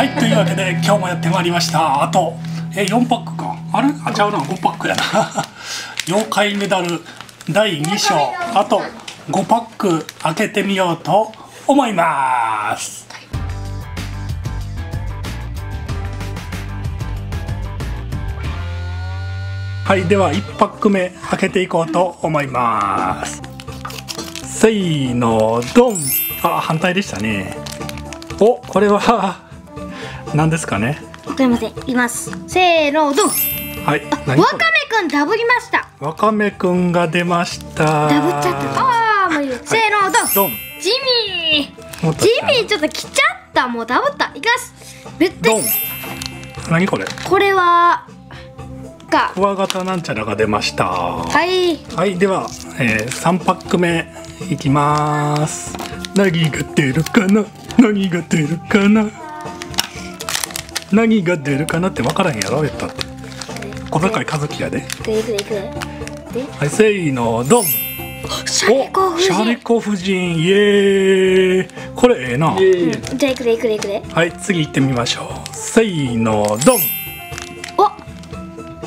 はい、というわけで今日もやってまいりました。あと4パックかあれあちゃうな、5パックやな妖怪メダル第2章、あと5パック開けてみようと思います。はい、では1パック目開けていこうと思います。せーのドン。あ、反対でしたね。お、これは何ですかね。わかりません。います。せーのドン。はい、わかめくんダブりました。わかめくんが出ました。ダブっちゃった。あー、もういい。せーのドン。ジミー、ジミーちょっと来ちゃった。もうダブった。いきます。ぶってドン。何これ。これはクワガタなんちゃらが出ました。はいはい、では3パック目いきまーす。何が出るかな、何が出るかな、何が出るかなって分からへんやろ。やったって小坂井和樹やで。はい、せーのドン。シャレコ夫人。シャレコ夫人、イエーイ。これええな。じゃあいくでいくでいくで。はい、次行ってみましょう。せーのドン。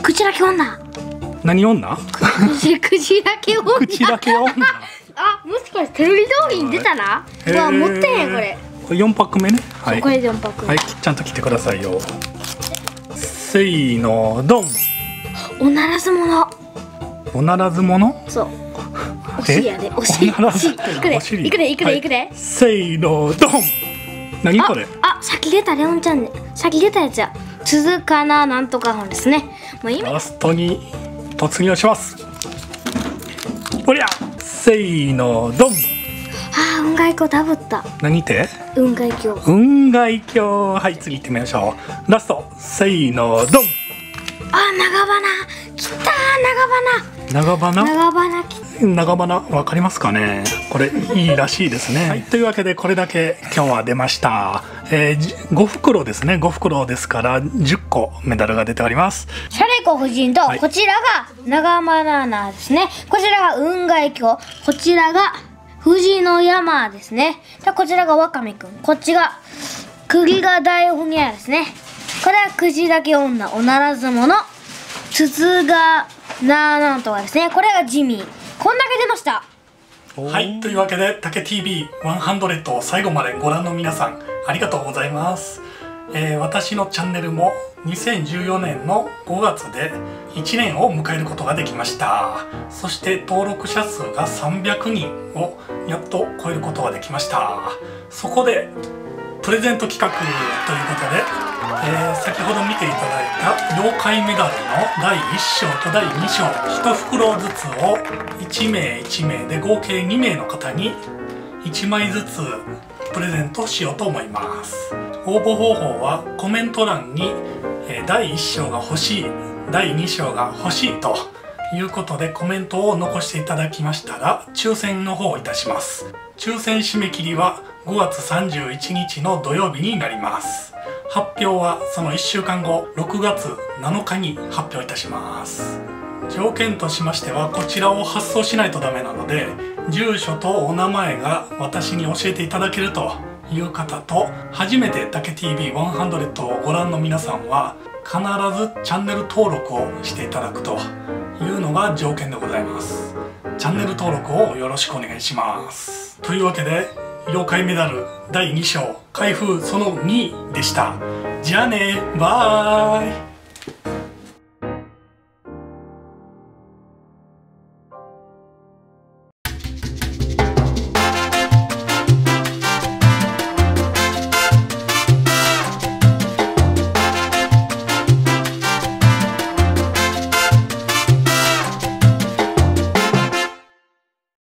クジラケ女。何女？クジラケ女。クジラケ女。あ、もしかしてテレビ通りに出たな。わあ、持ってへんこれ。これ4パック目ね。はい。これ4パック目。はい、ちゃんと来てくださいよ。せーのドン。おならず者。おならず者？そう。お尻やで。お尻。おならず。いくでいくでいくで。せーのドン。何これ？あ、先出たレオンちゃんね。先出たやつや。続かななんとか本ですね。もう今ラストに突入します。おりゃ、せーのドン。ああ、雲外鏡ダブった。何て？雲外鏡。雲外鏡。はい、次行ってみましょう。ラスト、せーのドン。あ、長花。きた、長花。長花。長花きた。長花わかりますかね。これいいらしいですね。はい、というわけでこれだけ今日は出ました。5袋ですね。5袋ですから10個メダルが出ております。シャレコ夫人と、はい、こちらが長花なんですね。こちらが雲外鏡、こちらが藤の山ですね。こちらがわかめくん、こっちが釘が大ほにゃですね。これはくじだけ女、おならず者、つつがななんとかですね。これがジミー。こんだけ出ました。はい、というわけでたけ TV100 を最後までご覧の皆さんありがとうございます。私のチャンネルも2014年の5月で1年を迎えることができました。そして登録者数が300人をやっと超えることができました。そこでプレゼント企画ということで、先ほど見ていただいた妖怪メダルの第1章と第2章1袋ずつを1名1名で合計2名の方に1枚ずつプレゼントしようと思います。応募方法はコメント欄に第1章が欲しい、第2章が欲しいということでコメントを残していただきましたら抽選の方をいたします。抽選締め切りは5月31日の土曜日になります。発表はその1週間後、6月7日に発表いたします。条件としましてはこちらを発送しないとダメなので、住所とお名前が私に教えていただけるという方と、初めてたけ TV100 をご覧の皆さんは必ずチャンネル登録をしていただくというのが条件でございます。チャンネル登録をよろしくお願いします。というわけで妖怪メダル第2章開封その2でした。じゃあね、バイ。